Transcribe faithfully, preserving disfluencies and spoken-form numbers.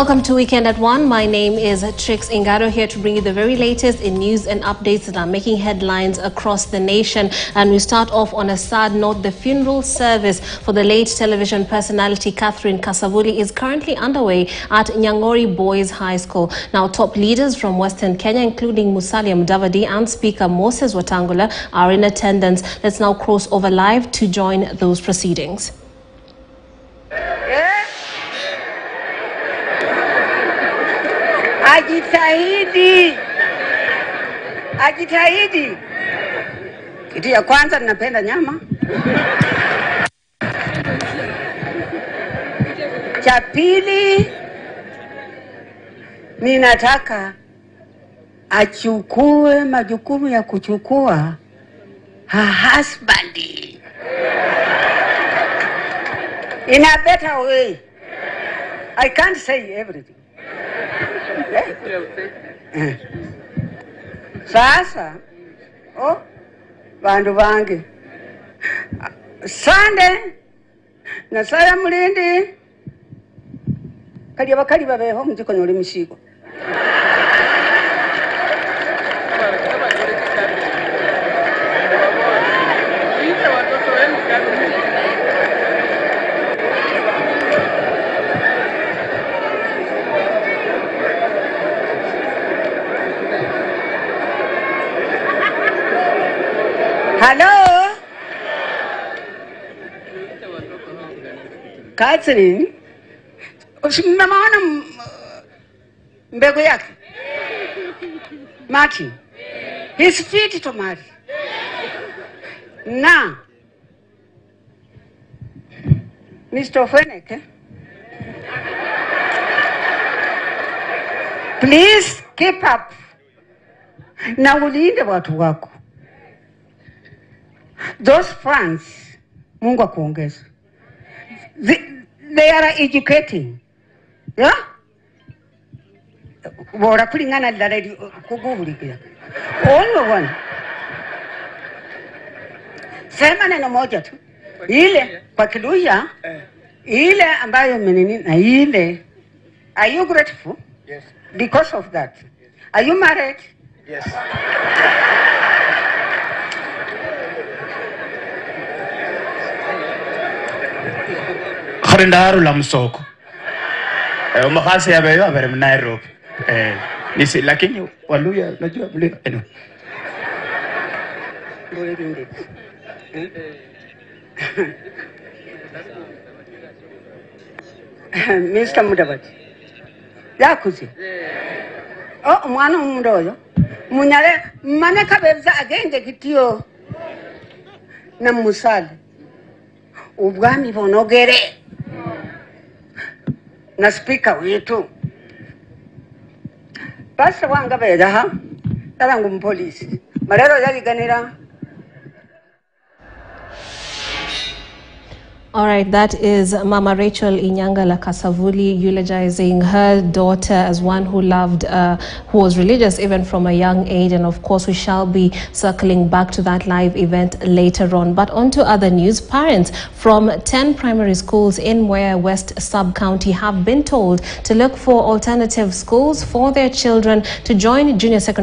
Welcome to Weekend at One. My name is Trix Ingaro, here to bring you the very latest in news and updates that are making headlines across the nation. And we start off on a sad note. The funeral service for the late television personality Catherine Kasavuli is currently underway at Nyangori Boys High School. Now, top leaders from Western Kenya, including Musalia Mudavadi and Speaker Moses Watangula, are in attendance. Let's now cross over live to join those proceedings. Ajitahidi, ajitahidi. Kitu ya kwanza ninapenda nyama. Cha pili, ninataka achukue majukumu ya kuchukua husbandi. In a better way. I can't say everything. Sasa, oh, bandu bangi. Sunday, na sala mulindi. Kaliba kaliba beho mziko nyole misigo. Hello? Catherine? Usimamaona mbegu yake? Martin? He's fit to marry. Na? Mister Feneke? Please keep up. Na ulinde watu wako. Those friends, Mungu akuongeze. They are educating. Yeah? Bora kulingana na dalili kuguhulikia. Only one. Sema neno moja tu. Ile kwa Kiluya, ile ambayo menini na ile. Are you grateful? Yes. Because of that. Yes. Are you married? Yes. Karindaru lamsoko. Umakasi ya bewa berem Nairobi. Nisi lakini waluya najua mlio. Eno. Mister Mudavadi. Yakuzi. Oh mwana mdoyo. Munyale mana kabebza agende kitio na musali. Ubwami bonogere. Na speaker wetu basa wanga beda ha tarangu mpolisi marero yali ganira. All right, that is Mama Rachel Inyangala Kasavuli eulogizing her daughter as one who loved, uh, who was religious even from a young age. And of course, we shall be circling back to that live event later on. But on to other news. Parents from ten primary schools in Mwe West Sub County have been told to look for alternative schools for their children to join junior secondary